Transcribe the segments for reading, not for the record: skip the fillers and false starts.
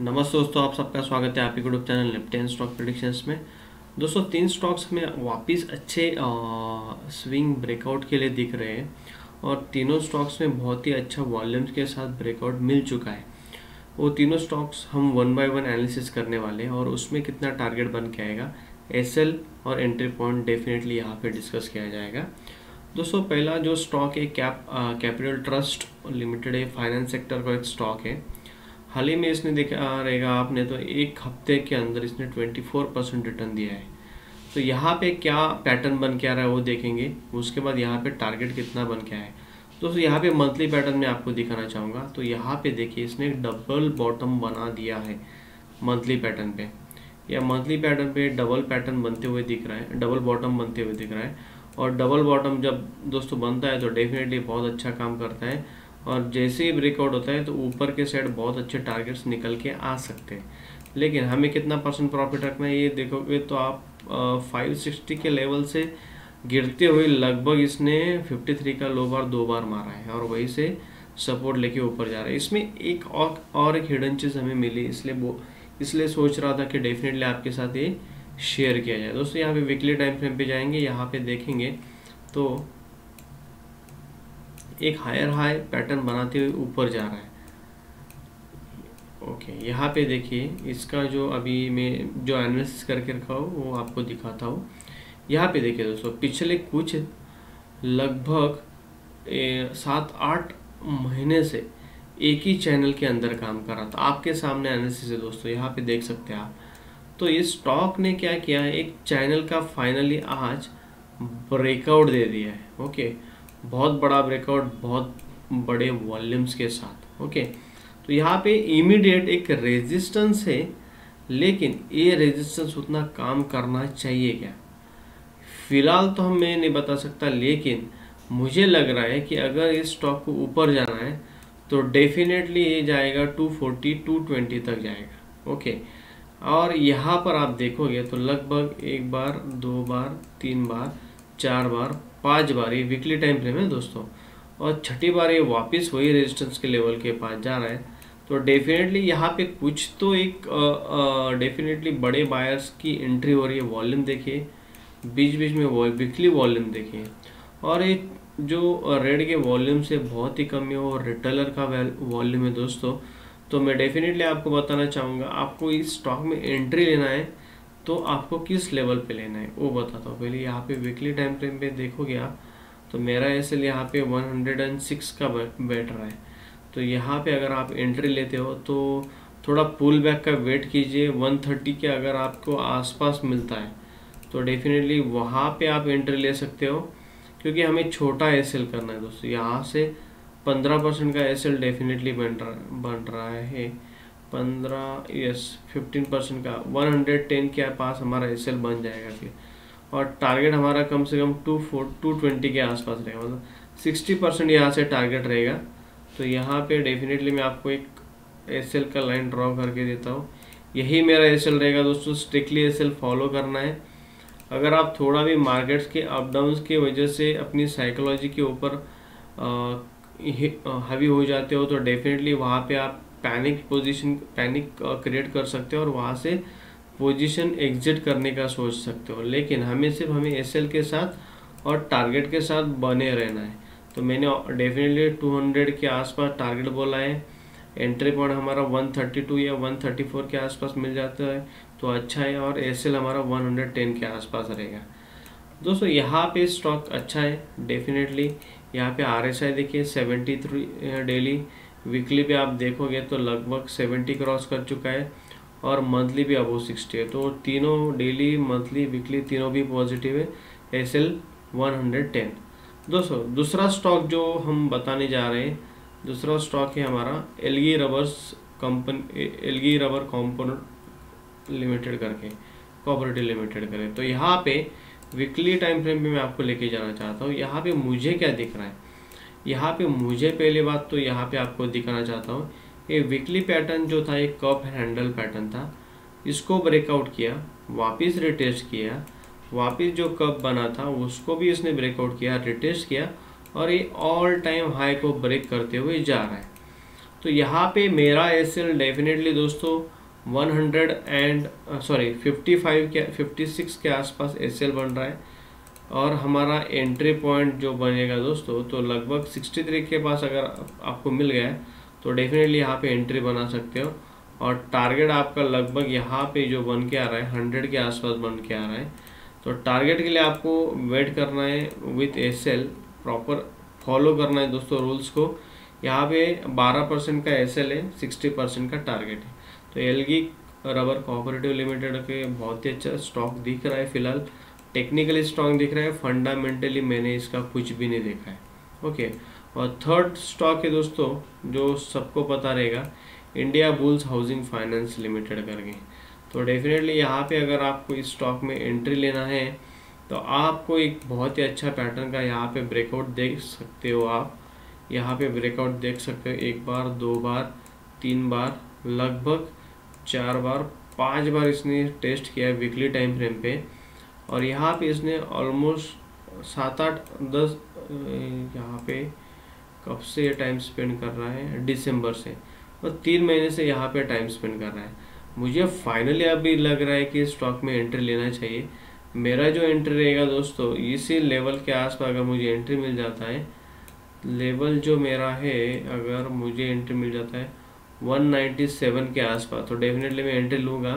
नमस्ते दोस्तों, आप सबका स्वागत है आपके YouTube channel Lifton stock predictions में। दोस्तों, तीन स्टॉक्स हमें वापस अच्छे स्विंग ब्रेकआउट के लिए दिख रहे हैं और तीनों स्टॉक्स में बहुत ही अच्छा वॉल्यूम्स के साथ ब्रेकआउट मिल चुका है। वो तीनों स्टॉक्स हम वन बाय वन एनालिसिस करने वाले हैं और उसमें कितना टारगेट बन के आएगा, एस एल और एंट्री पॉइंट डेफिनेटली यहाँ पर डिस्कस किया जाएगा। दोस्तों, पहला जो स्टॉक है कैपिटल ट्रस्ट लिमिटेड है, फाइनेंस सेक्टर का एक स्टॉक है। हाल ही में इसने देखा रहेगा आपने तो एक हफ्ते के अंदर इसने 24% रिटर्न दिया है। तो यहाँ पे क्या पैटर्न बन के आ रहा है वो देखेंगे, उसके बाद यहाँ पे टारगेट कितना बन के आया है। दोस्तों, यहाँ पे मंथली पैटर्न में आपको दिखाना चाहूँगा। तो यहाँ पे देखिए, इसने डबल बॉटम बना दिया है मंथली पैटर्न पे, या मंथली पैटर्न पे डबल पैटर्न बनते हुए दिख रहा है, डबल बॉटम बनते हुए दिख रहा है। और डबल बॉटम जब दोस्तों बनता है तो डेफिनेटली बहुत अच्छा काम करता है और जैसे ही ब्रेकआउट होता है तो ऊपर के साइड बहुत अच्छे टारगेट्स निकल के आ सकते हैं। लेकिन हमें कितना % प्रॉफिट रखना है ये देखोगे तो आप 560 के लेवल से गिरते हुए लगभग इसने 53 का लो बार दो बार मारा है और वहीं से सपोर्ट लेके ऊपर जा रहा है। इसमें एक हिडन चीज़ हमें मिली, इसलिए सोच रहा था कि डेफिनेटली आपके साथ ये शेयर किया जाए। दोस्तों, यहाँ पर वीकली टाइम फ्रेम पर जाएंगे, यहाँ पर देखेंगे तो एक हायर हाई पैटर्न बनाते हुए ऊपर जा रहा है। ओके, यहाँ पे देखिए इसका जो अभी मैं जो एनालिसिस करके रखा हूँ वो आपको दिखाता हूँ। यहाँ पे देखिए दोस्तों, पिछले कुछ लगभग 7-8 महीने से एक ही चैनल के अंदर काम कर रहा था। आपके सामने एनालिसिस है दोस्तों, यहाँ पे देख सकते हैं आप। तो इस स्टॉक ने क्या किया है, एक चैनल का फाइनली आज ब्रेकआउट दे दिया है। ओके, बहुत बड़ा ब्रेकआउट, बहुत बड़े वॉल्यूम्स के साथ। ओके, तो यहाँ पे इमीडिएट एक रेजिस्टेंस है, लेकिन ये रेजिस्टेंस उतना काम करना चाहिए क्या, फिलहाल तो मैं नहीं बता सकता। लेकिन मुझे लग रहा है कि अगर इस स्टॉक को ऊपर जाना है तो डेफिनेटली ये जाएगा 240 220 तक जाएगा। ओके, और यहाँ पर आप देखोगे तो लगभग 1 बार 2 बार 3 बार 4 बार 5 बार ये वीकली टाइम फ्रेम है दोस्तों, और 6ठी बार ये वापस वही रेजिस्टेंस के लेवल के पास जा रहा है। तो डेफिनेटली यहाँ पे कुछ तो एक डेफिनेटली बड़े बायर्स की एंट्री हो रही है। वॉल्यूम देखिए, बीच बीच में वीकली वॉल्यूम देखिए, और ये जो रेड के वॉल्यूम से बहुत ही कम है और रिटेलर का वॉल्यूम है दोस्तों। तो मैं डेफिनेटली आपको बताना चाहूँगा, आपको इस स्टॉक में एंट्री लेना है तो आपको किस लेवल पे लेना है वो बताता हूँ। पहले यहाँ पे वीकली टाइम फ्रेम पे देखोगे आप तो मेरा ऐसे यहाँ पे 106 का बैठ रहा है। तो यहाँ पे अगर आप एंट्री लेते हो तो थोड़ा पुल बैक का वेट कीजिए। 130 के अगर आपको आसपास मिलता है तो डेफिनेटली वहाँ पे आप एंट्री ले सकते हो, क्योंकि हमें छोटा एसएल करना है दोस्तों। यहाँ से 15% का एसएल डेफिनेटली बन रहा है, 15 यस 15% का 110 के पास हमारा एसएल बन जाएगा फिर, और टारगेट हमारा कम से कम 220 के आसपास रहेगा, मतलब 60% यहाँ से टारगेट रहेगा। तो यहाँ पे डेफिनेटली मैं आपको एक एसएल का लाइन ड्रॉ करके देता हूँ, यही मेरा एसएल रहेगा दोस्तों। स्ट्रिक्टली एसएल फॉलो करना है। अगर आप थोड़ा भी मार्केट्स के अप डाउन्स की वजह से अपनी साइकोलॉजी के ऊपर हावी हो जाते हो तो डेफिनेटली वहाँ पर आप पैनिक क्रिएट कर सकते हो और वहाँ से पोजीशन एग्जिट करने का सोच सकते हो। लेकिन हमें सिर्फ एसएल के साथ और टारगेट के साथ बने रहना है। तो मैंने डेफिनेटली 200 के आसपास टारगेट बोला है। एंट्री पॉइंट हमारा 132 या 134 के आसपास मिल जाता है तो अच्छा है, और एसएल हमारा 110 के आसपास रहेगा दोस्तों। यहाँ पे स्टॉक अच्छा है डेफिनेटली। यहाँ पे RSI देखिए 73 डेली, वीकली पे आप देखोगे तो लगभग 70 क्रॉस कर चुका है और मंथली भी अबो 60 है। तो तीनों डेली, मंथली, वीकली तीनों भी पॉजिटिव है। एसएल 110 दोस्तों। दूसरा स्टॉक जो हम बताने जा रहे हैं, दूसरा स्टॉक है हमारा एलगी रबर कॉम्पोनेंट लिमिटेड करके, कोऑपरेटिव लिमिटेड करें। तो यहाँ पे वीकली टाइम फ्रेम में मैं आपको लेके जाना चाहता हूँ। यहाँ पे मुझे क्या दिख रहा है, यहाँ पे मुझे पहली बात तो यहाँ पे आपको दिखाना चाहता हूँ, ये वीकली पैटर्न जो था एक कप हैंडल पैटर्न था, इसको ब्रेकआउट किया, वापस रिटेस्ट किया, वापस जो कप बना था उसको भी इसने ब्रेकआउट किया, रिटेस्ट किया, और ये ऑल टाइम हाई को ब्रेक करते हुए जा रहा है। तो यहाँ पे मेरा एसएल डेफिनेटली दोस्तों 56 के आसपास एसएल बन रहा है और हमारा एंट्री पॉइंट जो बनेगा दोस्तों तो लगभग 63 के पास अगर आपको मिल गया है तो डेफिनेटली यहाँ पे एंट्री बना सकते हो और टारगेट आपका लगभग यहाँ पे जो बन के आ रहा है 100 के आसपास बन के आ रहा है। तो टारगेट के लिए आपको वेट करना है विथ एसएल, प्रॉपर फॉलो करना है दोस्तों रूल्स को। यहाँ पे 12% का एसएल है, 60% का टारगेट है। तो एलगी रबर कोऑपरेटिव लिमिटेड के बहुत ही अच्छा स्टॉक दिख रहा है, फिलहाल टेक्निकली स्ट्रॉन्ग दिख रहा है, फंडामेंटली मैंने इसका कुछ भी नहीं देखा है। ओके, और थर्ड स्टॉक है दोस्तों जो सबको पता रहेगा, India bulls housing finance limited करके। तो डेफिनेटली यहाँ पे अगर आपको इस स्टॉक में एंट्री लेना है तो आपको एक बहुत ही अच्छा पैटर्न का यहाँ पे ब्रेकआउट देख सकते हो। आप यहाँ पे ब्रेकआउट देख सकते हो, एक बार, दो बार, तीन बार, लगभग चार बार, पांच बार इसने टेस्ट किया है वीकली टाइम फ्रेम पे। और यहाँ पे इसने ऑलमोस्ट 7-8-10 यहाँ पे कब से टाइम स्पेंड कर रहा है, दिसंबर से, और 3 महीने से यहाँ पे टाइम स्पेंड कर रहा है। मुझे फाइनली अभी लग रहा है कि स्टॉक में एंट्री लेना चाहिए। मेरा जो एंट्री रहेगा दोस्तों इसी लेवल के आसपास अगर मुझे एंट्री मिल जाता है, लेवल जो मेरा है अगर मुझे एंट्री मिल जाता है 197 के आसपास तो डेफिनेटली मैं एंट्री लूँगा।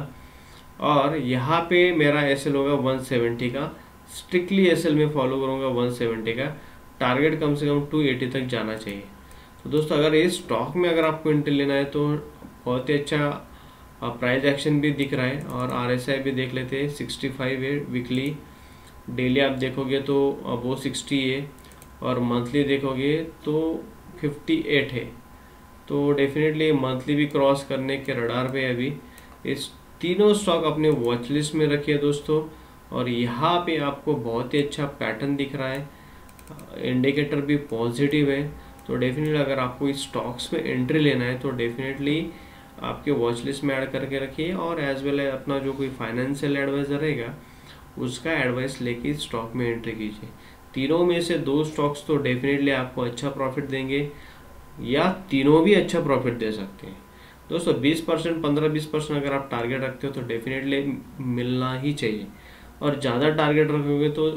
और यहाँ पे मेरा एसएल होगा 170 का, स्ट्रिक्टली एसएल में फॉलो करूँगा 170 का, टारगेट कम से कम 280 तक जाना चाहिए। तो दोस्तों अगर इस स्टॉक में अगर आपको एंट्री लेना है तो बहुत ही अच्छा प्राइस एक्शन भी दिख रहा है और आरएसआई भी देख लेते हैं, 65 है वीकली, डेली आप देखोगे तो वो 60 है और मंथली देखोगे तो 58 है। तो डेफिनेटली मंथली भी क्रॉस करने के रडार पे अभी इस तीनों स्टॉक अपने वॉच लिस्ट में रखिए दोस्तों। और यहाँ पे आपको बहुत ही अच्छा पैटर्न दिख रहा है, इंडिकेटर भी पॉजिटिव है। तो डेफिनेटली अगर आपको इस स्टॉक्स में एंट्री लेना है तो डेफिनेटली आपके वॉच लिस्ट में ऐड करके रखिए और एज वेल अपना जो कोई फाइनेंशियल एडवाइज़र रहेगा उसका एडवाइस लेके इस स्टॉक में एंट्री कीजिए। तीनों में से 2 स्टॉक्स तो डेफिनेटली आपको अच्छा प्रॉफिट देंगे या तीनों भी अच्छा प्रॉफिट दे सकते हैं दोस्तों। 20%, 15-20% अगर आप टारगेट रखते हो तो डेफिनेटली मिलना ही चाहिए, और ज़्यादा टारगेट रखोगे तो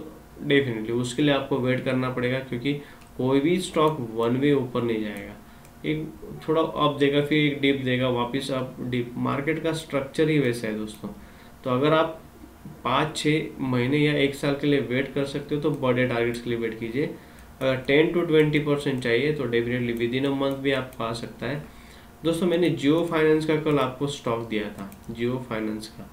डेफिनेटली उसके लिए आपको वेट करना पड़ेगा क्योंकि कोई भी स्टॉक वन वे ऊपर नहीं जाएगा, एक थोड़ा अप देगा फिर एक डिप देगा वापस अप डिप, मार्केट का स्ट्रक्चर ही वैसा है दोस्तों। तो अगर आप 5-6 महीने या 1 साल के लिए वेट कर सकते हो तो बड़े टारगेट्स के लिए वेट कीजिए। अगर 10-20% चाहिए तो definitely within a month भी आप पा सकता है दोस्तों। मैंने जियो फाइनेंस का कल आपको स्टॉक दिया था, जियो फाइनेंस का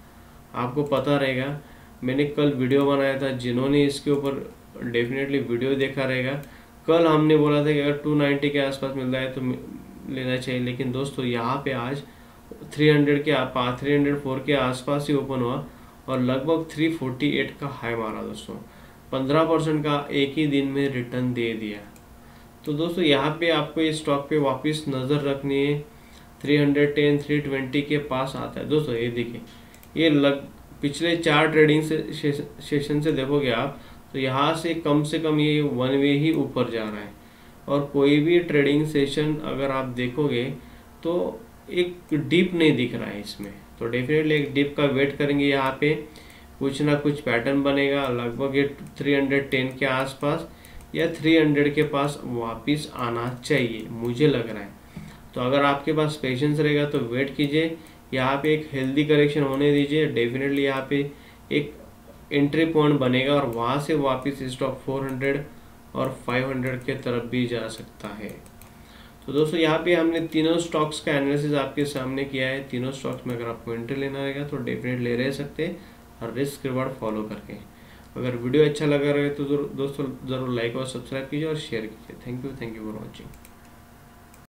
आपको पता रहेगा, मैंने कल वीडियो बनाया था, जिन्होंने इसके ऊपर डेफिनेटली वीडियो देखा रहेगा। कल हमने बोला था कि अगर 290 के आसपास मिल रहा है तो लेना चाहिए, लेकिन दोस्तों यहाँ पे आज 300 के 304 के आसपास ही ओपन हुआ और लगभग 348 का हाई मारा दोस्तों, 15% का एक ही दिन में रिटर्न दे दिया। तो दोस्तों यहाँ पे आपको इस स्टॉक पे वापस नज़र रखनी है, 310 320 के पास आता है दोस्तों। ये देखिए, ये पिछले 4 ट्रेडिंग सेशन से देखोगे आप तो यहाँ से कम ये वन वे ही ऊपर जा रहा है, और कोई भी ट्रेडिंग सेशन अगर आप देखोगे तो एक डीप नहीं दिख रहा है इसमें। तो डेफिनेटली एक डीप का वेट करेंगे, यहाँ पे कुछ ना कुछ पैटर्न बनेगा, लगभग ये 310 के आसपास या 300 के पास वापस आना चाहिए मुझे लग रहा है। तो अगर आपके पास पेशेंस रहेगा तो वेट कीजिए, यहाँ पे एक हेल्दी करेक्शन होने दीजिए। डेफिनेटली यहाँ पे एक एंट्री पॉइंट बनेगा और वहाँ से वापस स्टॉक 400 और 500 के तरफ भी जा सकता है। तो दोस्तों यहाँ पे हमने तीनों स्टॉक्स का एनालिसिस आपके सामने किया है। तीनों स्टॉक्स में अगर आपको एंट्री लेना रहेगा तो डेफिनेटली ले सकते हैं और रिस्क रिवार्ड फॉलो करके। अगर वीडियो अच्छा लगा रहे तो दोस्तों ज़रूर लाइक और सब्सक्राइब कीजिए और शेयर कीजिए। Thank you for watching.